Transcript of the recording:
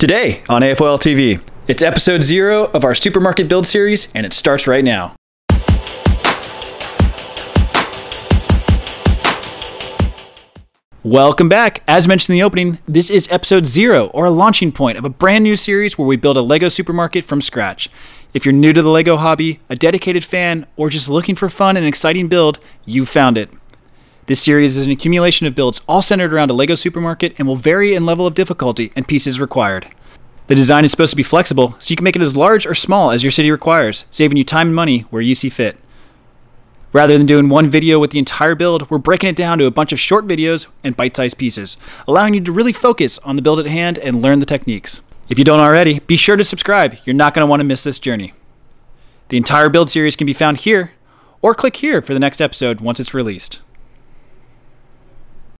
Today on AFOL TV, it's episode 0 of our supermarket build series, and it starts right now. Welcome back. As mentioned in the opening, this is episode 0, or a launching point of a brand new series where we build a LEGO supermarket from scratch. If you're new to the LEGO hobby, a dedicated fan, or just looking for fun and exciting build, you found it. This series is an accumulation of builds all centered around a LEGO supermarket and will vary in level of difficulty and pieces required. The design is supposed to be flexible, so you can make it as large or small as your city requires, saving you time and money where you see fit. Rather than doing one video with the entire build, we're breaking it down to a bunch of short videos and bite-sized pieces, allowing you to really focus on the build at hand and learn the techniques. If you don't already, be sure to subscribe. You're not going to want to miss this journey. The entire build series can be found here, or click here for the next episode once it's released.